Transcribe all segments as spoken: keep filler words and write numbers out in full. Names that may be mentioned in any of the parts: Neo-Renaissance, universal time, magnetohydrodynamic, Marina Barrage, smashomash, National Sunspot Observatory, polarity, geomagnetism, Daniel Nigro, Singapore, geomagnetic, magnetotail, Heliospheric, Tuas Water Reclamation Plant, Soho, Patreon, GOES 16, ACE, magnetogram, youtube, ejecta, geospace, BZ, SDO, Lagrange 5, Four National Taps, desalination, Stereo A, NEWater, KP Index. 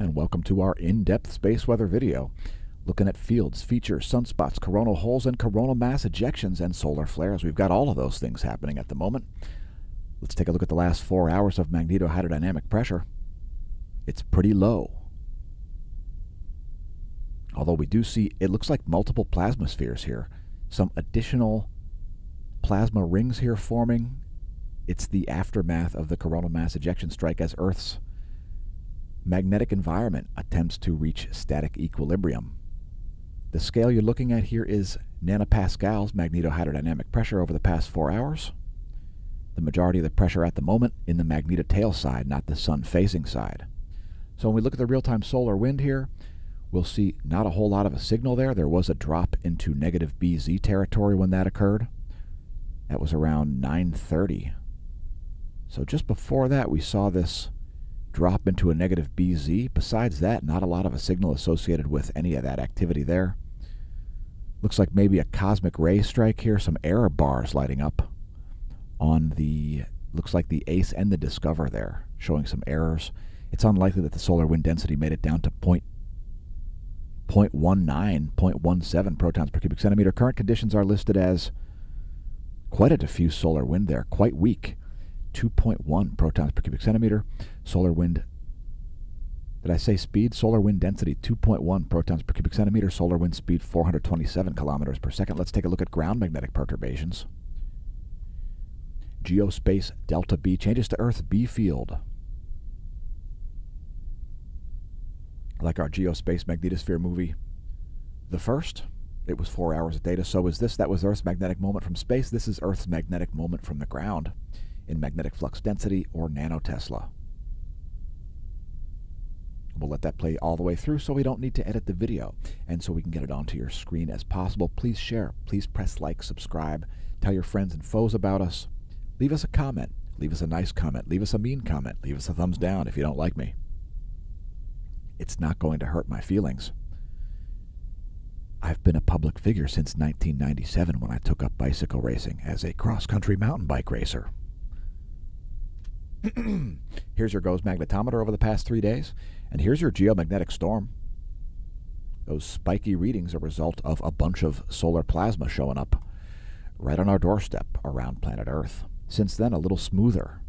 and welcome to our in-depth space weather video, looking at fields, features, sunspots, coronal holes, and coronal mass ejections and solar flares. We've got all of those things happening at the moment. Let's take a look at the last four hours of magnetohydrodynamic pressure. It's pretty low. Although we do see, it looks like multiple plasmaspheres here. Some additional plasma rings here forming. It's the aftermath of the coronal mass ejection strike as Earth's magnetic environment attempts to reach static equilibrium. The scale you're looking at here is nanopascals magnetohydrodynamic pressure over the past four hours. The majority of the pressure at the moment in the magnetotail side, not the sun-facing side. So when we look at the real-time solar wind here, we'll see not a whole lot of a signal there. There was a drop into negative B Z territory when that occurred. That was around nine thirty. So just before that, we saw this drop into a negative B Z. Besides that, not a lot of a signal associated with any of that activity there. Looks like maybe a cosmic ray strike here, some error bars lighting up on the, looks like the ACE and the Discover there, showing some errors. It's unlikely that the solar wind density made it down to point. zero point one nine, zero point one seven protons per cubic centimeter. Current conditions are listed as quite a diffuse solar wind there, quite weak, two point one protons per cubic centimeter. Solar wind, did I say speed? Solar wind density, two point one protons per cubic centimeter. Solar wind speed, four hundred twenty-seven kilometers per second. Let's take a look at ground magnetic perturbations. Geospace delta B, changes to Earth's B field. Like our Geospace magnetosphere movie, the first, it was four hours of data. So is this. That was Earth's magnetic moment from space. This is Earth's magnetic moment from the ground in magnetic flux density, or nanotesla. We'll let that play all the way through so we don't need to edit the video and so we can get it onto your screen as possible. Please share. Please press like, subscribe. Tell your friends and foes about us. Leave us a comment. Leave us a nice comment. Leave us a mean comment. Leave us a thumbs down if you don't like me. It's not going to hurt my feelings. I've been a public figure since nineteen ninety-seven when I took up bicycle racing as a cross-country mountain bike racer. Here's your GOES magnetometer over the past three days, and here's your geomagnetic storm. Those spiky readings are a result of a bunch of solar plasma showing up right on our doorstep around planet Earth. Since then, a little smoother.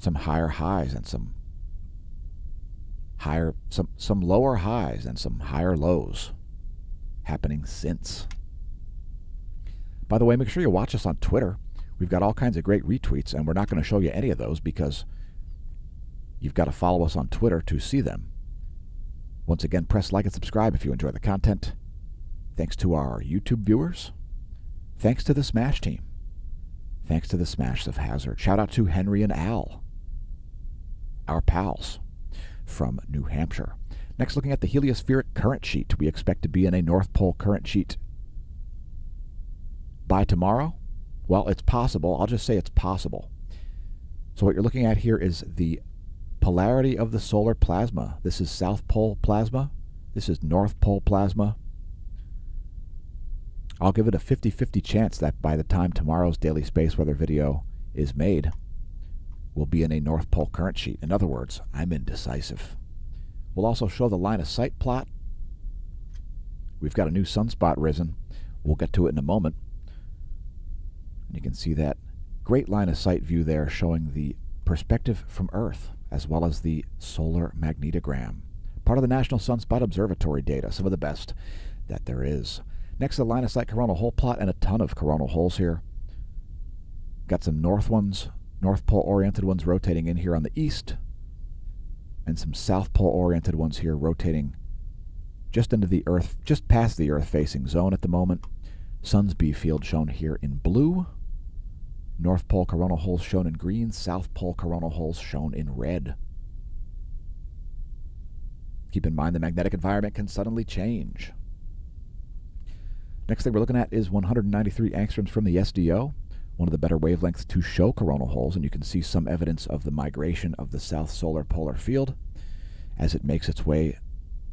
Some higher highs and some higher, some, some lower highs and some higher lows happening since. By the way, make sure you watch us on Twitter. We've got all kinds of great retweets, and we're not going to show you any of those because you've got to follow us on Twitter to see them. Once again, press like and subscribe if you enjoy the content. Thanks to our YouTube viewers. Thanks to the Smash Team. Thanks to the Smash of Hazard. Shout out to Henry and Al, our pals from New Hampshire. Next, looking at the heliospheric current sheet. We expect to be in a North Pole current sheet by tomorrow. Well, it's possible. I'll just say it's possible. So what you're looking at here is the polarity of the solar plasma. This is South Pole plasma. This is North Pole plasma. I'll give it a fifty fifty chance that by the time tomorrow's daily space weather video is made, we'll be in a North Pole current sheet. In other words, I'm indecisive. We'll also show the line of sight plot. We've got a new sunspot risen. We'll get to it in a moment. And you can see that great line of sight view there showing the perspective from Earth as well as the solar magnetogram. Part of the National Sunspot Observatory data, some of the best that there is. Next to the line of sight coronal hole plot, and a ton of coronal holes here. Got some north ones, north pole oriented ones rotating in here on the east, and some south pole oriented ones here rotating just into the Earth, just past the Earth facing zone at the moment. Sun's B field shown here in blue. North pole coronal holes shown in green. South pole coronal holes shown in red. Keep in mind the magnetic environment can suddenly change. Next thing we're looking at is one hundred ninety-three angstroms from the S D O, one of the better wavelengths to show coronal holes, and you can see some evidence of the migration of the south solar polar field as it makes its way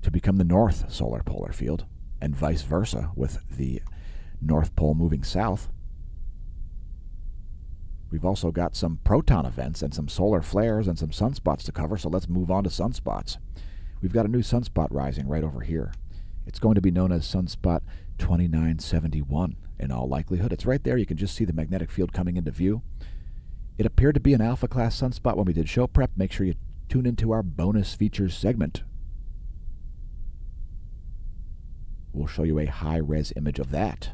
to become the north solar polar field, and vice versa with the North Pole moving south. We've also got some proton events and some solar flares and some sunspots to cover, so let's move on to sunspots. We've got a new sunspot rising right over here. It's going to be known as Sunspot twenty-nine seventy-one in all likelihood. It's right there. You can just see the magnetic field coming into view. It appeared to be an alpha class sunspot when we did show prep. Make sure you tune into our bonus features segment. We'll show you a high-res image of that.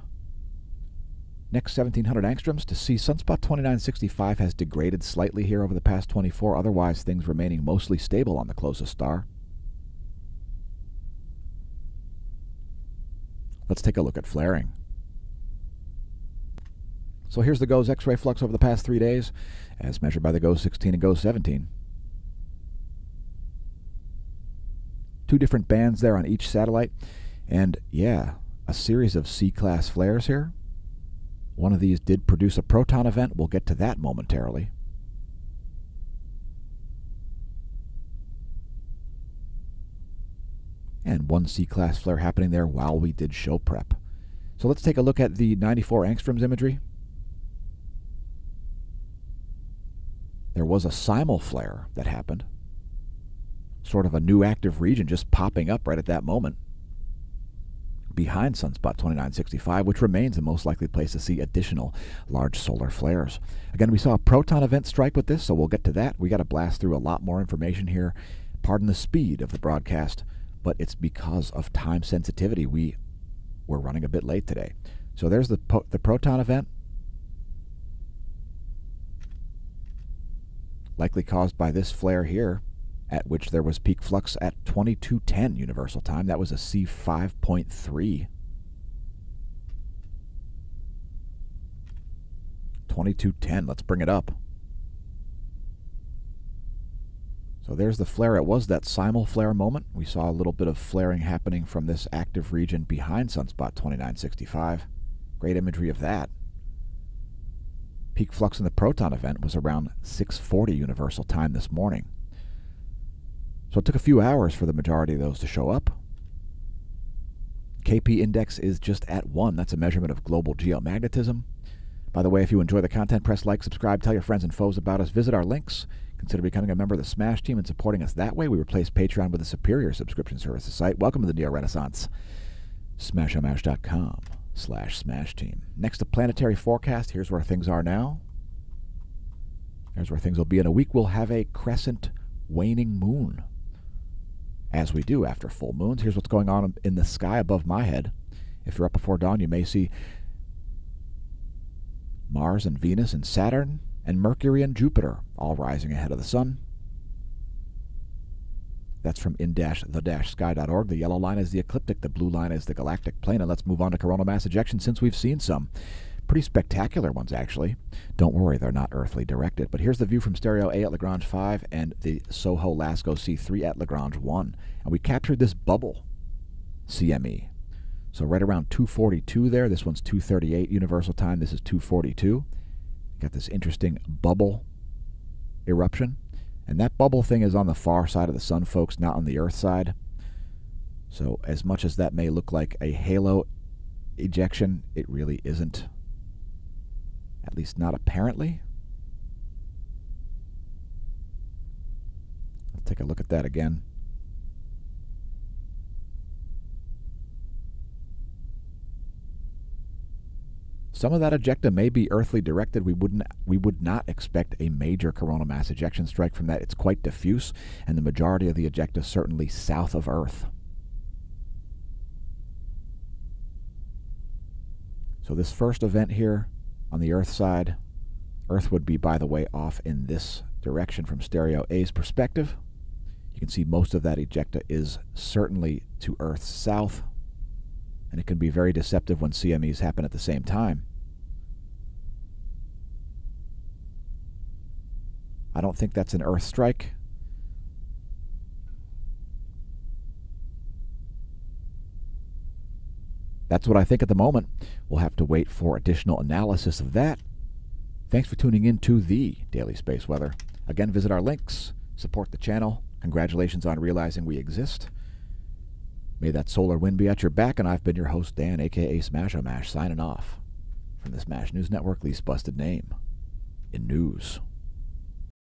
Next, seventeen hundred angstroms to see Sunspot twenty-nine sixty-five has degraded slightly here over the past twenty-four, otherwise things remaining mostly stable on the closest star. Let's take a look at flaring. So here's the GOES X-ray flux over the past three days, as measured by the GOES sixteen and GOES seventeen. Two different bands there on each satellite, and yeah, a series of C class flares here. One of these did produce a proton event. We'll get to that momentarily. And one C class flare happening there while we did show prep. So let's take a look at the ninety-four angstroms imagery. There was a simul flare that happened. Sort of a new active region just popping up right at that moment, behind Sunspot twenty-nine sixty-five, which remains the most likely place to see additional large solar flares. Again, we saw a proton event strike with this, so we'll get to that. We got to blast through a lot more information here. Pardon the speed of the broadcast, but it's because of time sensitivity. We were running a bit late today. So there's the, po the proton event, likely caused by this flare here, at which there was peak flux at twenty-two ten universal time. That was a C five point three. twenty-two ten, let's bring it up. So there's the flare. It was that simul flare moment. We saw a little bit of flaring happening from this active region behind Sunspot twenty-nine sixty-five. Great imagery of that. Peak flux in the proton event was around six forty universal time this morning. So it took a few hours for the majority of those to show up. K P Index is just at one. That's a measurement of global geomagnetism. By the way, if you enjoy the content, press like, subscribe, tell your friends and foes about us, visit our links, consider becoming a member of the Smash Team and supporting us that way. We replace Patreon with a superior subscription services site. Welcome to the Neo-Renaissance. Smash O Mash dot com slash Smash Team. Next to planetary forecast, here's where things are now. Here's where things will be in a week. We'll have a crescent waning moon, as we do after full moons. Here's what's going on in the sky above my head. If you're up before dawn, you may see Mars and Venus and Saturn and Mercury and Jupiter all rising ahead of the sun. That's from in dash the dash sky dot org. The yellow line is the ecliptic, the blue line is the galactic plane. And let's move on to coronal mass ejection, since we've seen some pretty spectacular ones, actually. Don't worry, they're not earthly directed. But here's the view from Stereo A at Lagrange five and the Soho Lascaux C three at Lagrange one. And we captured this bubble C M E. So right around two forty-two there. This one's two thirty-eight universal time. This is two forty-two. Got this interesting bubble eruption. And that bubble thing is on the far side of the sun, folks, not on the earth side. So as much as that may look like a halo ejection, it really isn't. At least not apparently. Let's take a look at that again. Some of that ejecta may be earthly directed. We wouldn't, we would not expect a major coronal mass ejection strike from that. It's quite diffuse, and the majority of the ejecta certainly south of Earth. So this first event here on the Earth side, Earth would be, by the way, off in this direction from Stereo A's perspective. You can see most of that ejecta is certainly to Earth's south, and it can be very deceptive when C M Es happen at the same time. I don't think that's an Earth strike. That's what I think at the moment. We'll have to wait for additional analysis of that. Thanks for tuning in to the Daily Space Weather. Again, visit our links, support the channel. Congratulations on realizing we exist. May that solar wind be at your back, and I've been your host, Dan, a k a. Smash O Mash, signing off from the Smash News Network, least busted name. in news.